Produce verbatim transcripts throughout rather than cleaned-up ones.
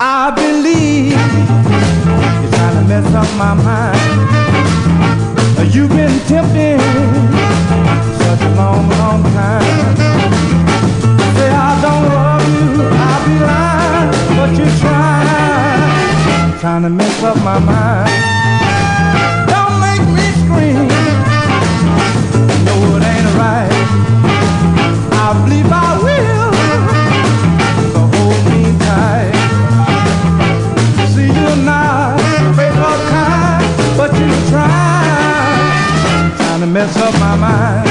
I believe you're trying to mess up my mind. You've been tempting such a long, long time. Say I don't love you, I'll be lying, but you try, trying to mess up my mind. Don't make me scream, no it ain't right. I believe I will, so hold me tight. See you're not faithful kind, but you try, trying to mess up my mind.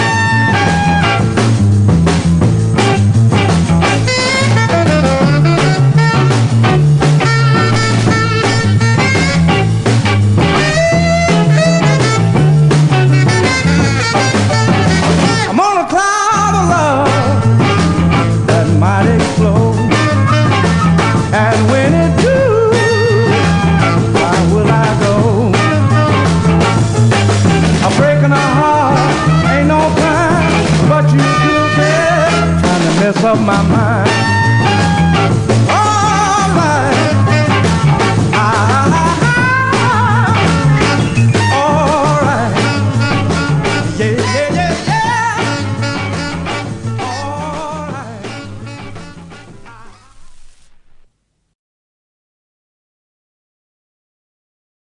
Mama.